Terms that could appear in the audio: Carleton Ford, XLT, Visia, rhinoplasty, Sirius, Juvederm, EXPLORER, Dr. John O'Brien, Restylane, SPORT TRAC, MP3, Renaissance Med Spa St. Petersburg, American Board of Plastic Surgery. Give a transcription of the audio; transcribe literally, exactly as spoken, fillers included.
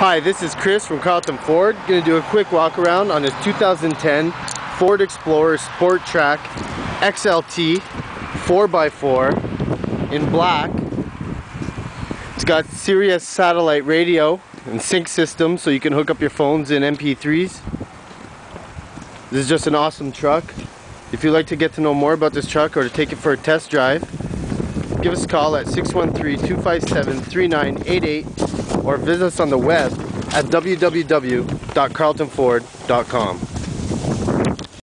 Hi, this is Chris from Carleton Ford. Going to do a quick walk around on this two thousand ten Ford Explorer Sport Trac X L T four by four in black. It's got Sirius satellite radio and sync system, so you can hook up your phones and M P threes. This is just an awesome truck. If you'd like to get to know more about this truck or to take it for a test drive, give us a call at six one three, two five seven, three nine eight eight or visit us on the web at w w w dot carleton ford dot com.